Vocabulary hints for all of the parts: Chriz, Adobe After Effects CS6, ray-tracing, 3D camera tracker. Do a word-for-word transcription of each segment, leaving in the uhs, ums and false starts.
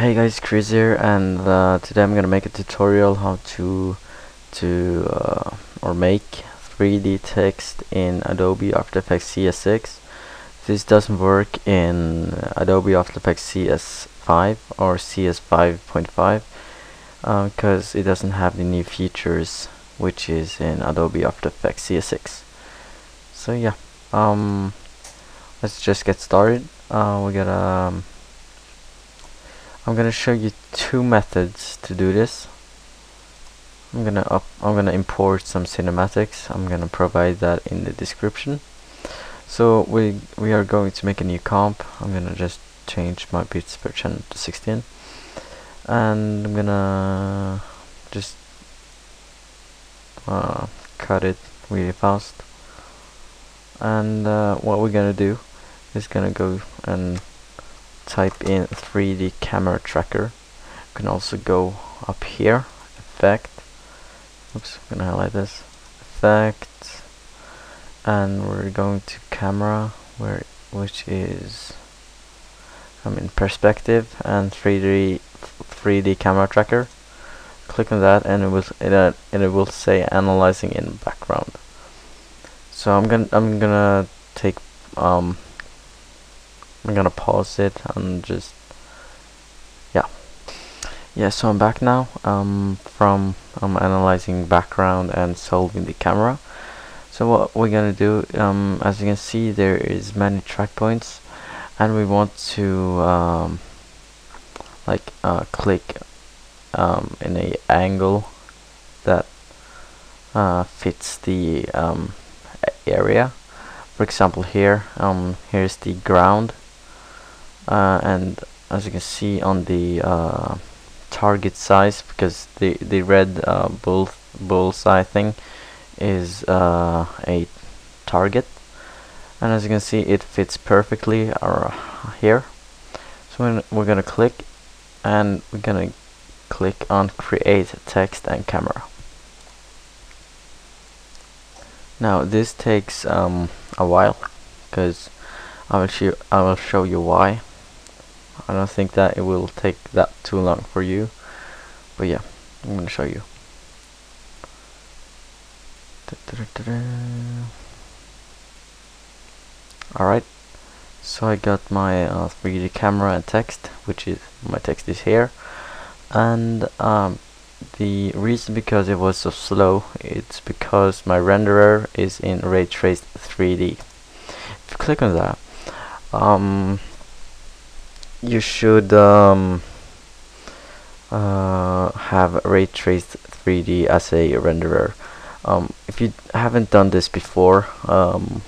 Hey guys, Chris here, and uh, today I'm gonna make a tutorial how to to uh, or make three D text in Adobe After Effects C S six. This doesn't work in Adobe After Effects C S five or C S five point five uh, because it doesn't have the new features which is in Adobe After Effects C S six. So yeah, um, let's just get started. Uh, we gotta. Um, I'm gonna show you two methods to do this. I'm gonna up, I'm gonna import some cinematics. I'm gonna provide that in the description. So we we are going to make a new comp. I'm gonna just change my bits per channel to sixteen, and I'm gonna just uh, cut it really fast. And uh, what we're gonna do is gonna go and type in three D camera tracker. You can also go up here, effect, oops, I'm gonna highlight this, effect, and we're going to camera, where which is I'm in perspective, and three D three D camera tracker. Click on that, and it will it, uh, and it will say analyzing in background. So I'm gonna I'm gonna take um. I'm gonna pause it and just yeah yeah so I'm back now um, from um, analyzing background and solving the camera. So what we're gonna do, um, as you can see, there is many track points, and we want to um, like uh, click um, in a angle that uh, fits the um, area. For example, here um, here's the ground. Uh, and as you can see on the uh, target size, because the the red uh, bull bullseye thing is uh, a target, and as you can see it fits perfectly uh, here. So when we're gonna click, and we're gonna click on create text and camera. Now this takes um, a while, because I will show I will show you why. I don't think that it will take that too long for you, but yeah, I'm gonna show you. Alright, so I got my uh, three D camera and text, which is my text is here, and um, the reason because it was so slow, it's because my renderer is in ray traced three D. If you click on that, um, you should um, uh, have ray traced three D as a renderer. Um, if you haven't done this before, um,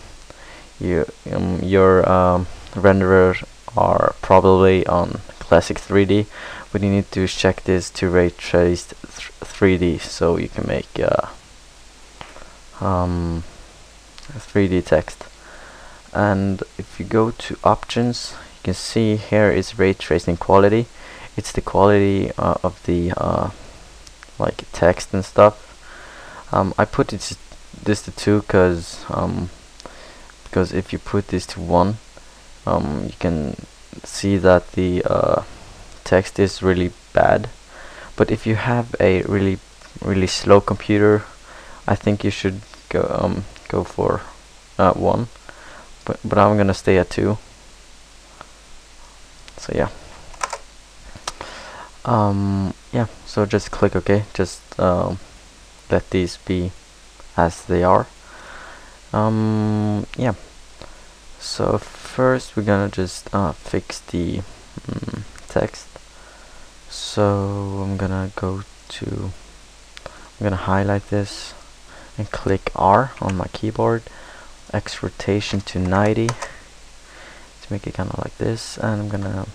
you um, your um, renderers are probably on classic three D, but you need to check this to ray traced th three D, so you can make uh, um, three D text. And if you go to options, you can see here is ray tracing quality. It's the quality uh, of the uh, like text and stuff. um, I put it this to two because um, because if you put this to one, um, you can see that the uh, text is really bad. But if you have a really really slow computer, I think you should go um, go for uh, one, but, but I'm gonna stay at two. So yeah, um, yeah. So just click OK. Just um, let these be as they are. Um, yeah. So first we're gonna just uh, fix the mm, text. So I'm gonna go to. I'm gonna highlight this and click R on my keyboard. X rotation to ninety. Make it kind of like this, and I'm gonna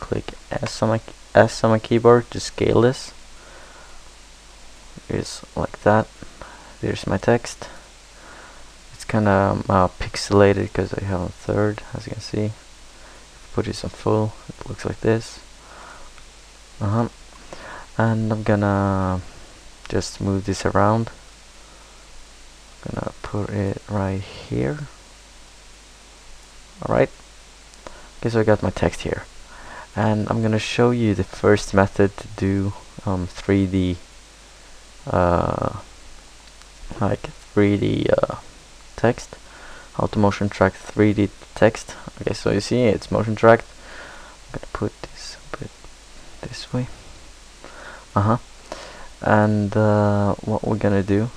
click S on my S on my keyboard to scale this. It's like that. There's my text. It's kind of uh, pixelated because I have a third, as you can see. Put this on full. It looks like this. Uh huh. And I'm gonna just move this around. I'm gonna put it right here. All right. Okay, so I got my text here, And I'm going to show you the first method to do um, three D uh, like three D uh, text, how to motion track three D text. Okay, so you see it's motion tracked. I'm going to put this a bit this way. Uh-huh. And uh, what we're going to do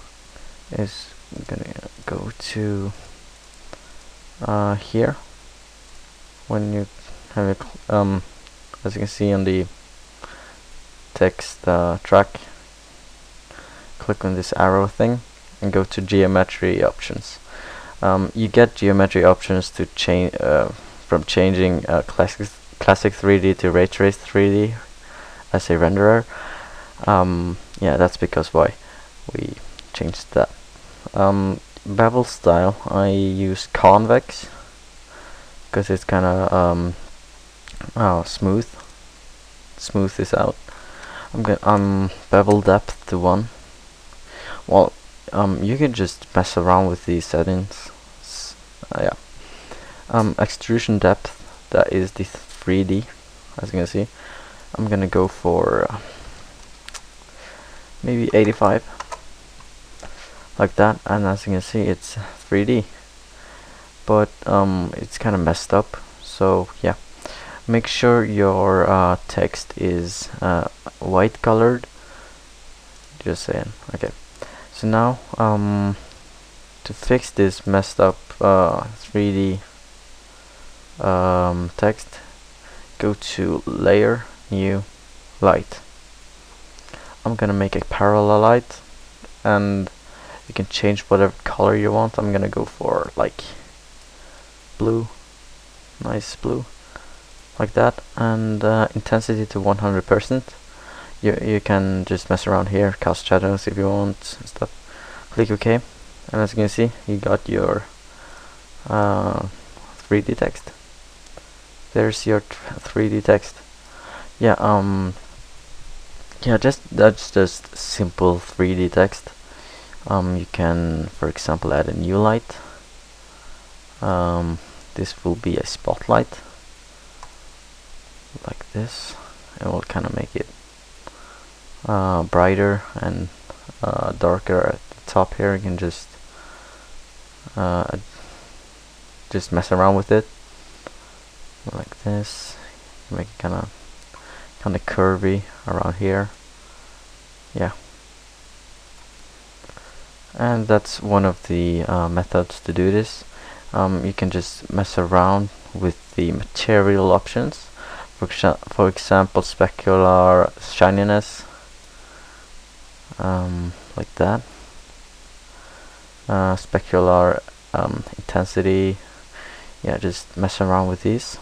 is we're going to go to uh, here. When you have it, um, as you can see on the text uh, track, click on this arrow thing and go to geometry options. Um, you get geometry options to change uh, from changing uh, classic classic three D to ray trace three D as a renderer. Um, yeah, that's because why we changed that. Um, bevel style, I use convex because it's kind of um, oh, smooth. Smooth this out. I'm gonna um bevel depth to one. Well, um, you can just mess around with these settings. S uh, yeah. Um, extrusion depth. That is the three D. As you can see, I'm gonna go for uh, maybe eighty-five, like that, and as you can see it's three D, but um, it's kind of messed up. So yeah, make sure your uh, text is uh, white colored, just saying. Okay, so now um, to fix this messed up uh, three D um, text, go to layer, new, light. I'm gonna make a parallel light, and you can change whatever color you want. I'm gonna go for like blue, nice blue, like that, and uh, intensity to one hundred percent. You you can just mess around here, cast shadows if you want and stuff. Click OK, and as you can see, you got your uh, three D text. There's your three D text. Yeah. Um. Yeah, just that's just simple three D text. Um, you can, for example, add a new light. Um, this will be a spotlight, like this. It will kind of make it uh, brighter and uh, darker at the top here. You can just uh, just mess around with it, like this. Make it kind of. kind of curvy around here. Yeah, and that's one of the uh, methods to do this. Um, you can just mess around with the material options, for, for example specular shininess, um, like that, uh, specular um, intensity. Yeah, just mess around with these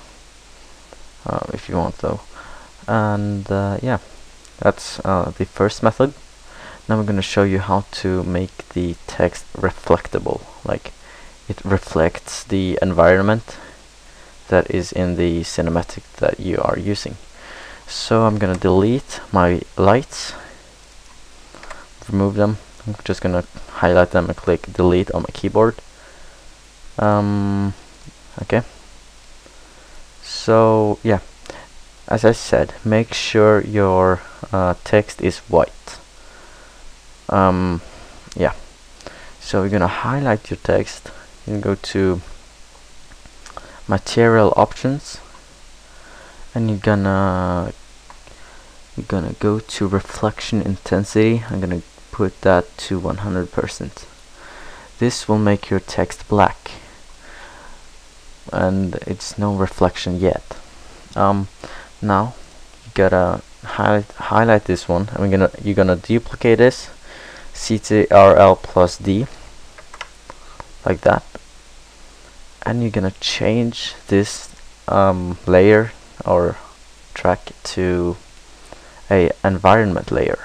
uh, if you want though. And uh, yeah, that's uh, the first method. Now we're going to show you how to make the text reflectable, like it reflects the environment that is in the cinematic that you are using. So I'm going to delete my lights, remove them. I'm just going to highlight them and click delete on my keyboard. Um, okay, so yeah, as I said, make sure your uh, text is white. Um, yeah, so we're gonna highlight your text and go to material options, and you're gonna you're gonna go to reflection intensity. I'm gonna put that to one hundred percent. This will make your text black, and it's no reflection yet. Um, Now you gotta highlight highlight this one, and we're gonna you're gonna duplicate this, Ctrl plus D, like that, and you're gonna change this um, layer or track to a environment layer.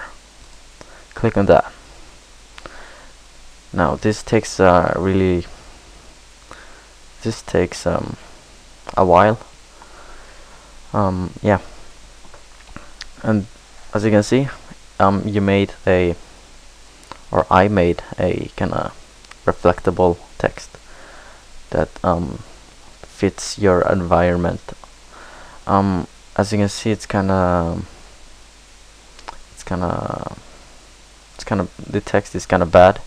Click on that. Now this takes uh, really this takes um, a while. Um, yeah, and as you can see, um, you made a, or I made a kind of reflectable text that um, fits your environment. Um, as you can see, it's kind of it's kind of it's kind of the text is kind of bad,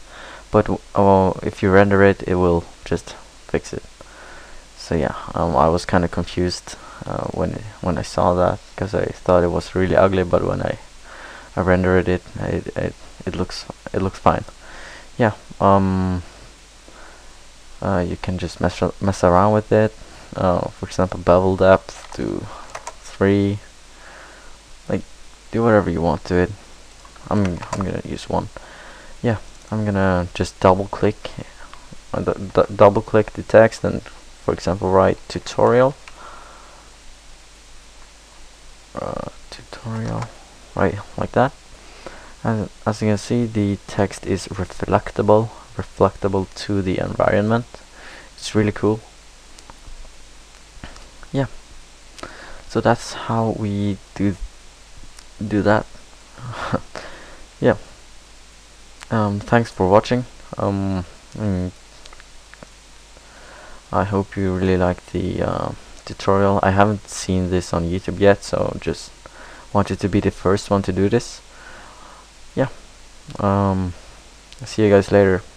but uh, if you render it, it will just fix it. So yeah, um, I was kind of confused uh, when it, when I saw that, because I thought it was really ugly, but when I I rendered it, it it it looks it looks fine. Yeah, um, uh, you can just mess mess around with it. Uh, for example, bevel depth to three. Like, do whatever you want to it. I'm I'm gonna use one. Yeah, I'm gonna just double click, uh, double click the text, and for example, write tutorial. Uh, tutorial. Right, like that. And as you can see, the text is reflectable, reflectable to the environment. It's really cool. Yeah. So that's how we do do that. Yeah. Um. Thanks for watching. Um. Mm, I hope you really like the uh, tutorial. I haven't seen this on YouTube yet, so just want you to be the first one to do this. Yeah. Um, see you guys later.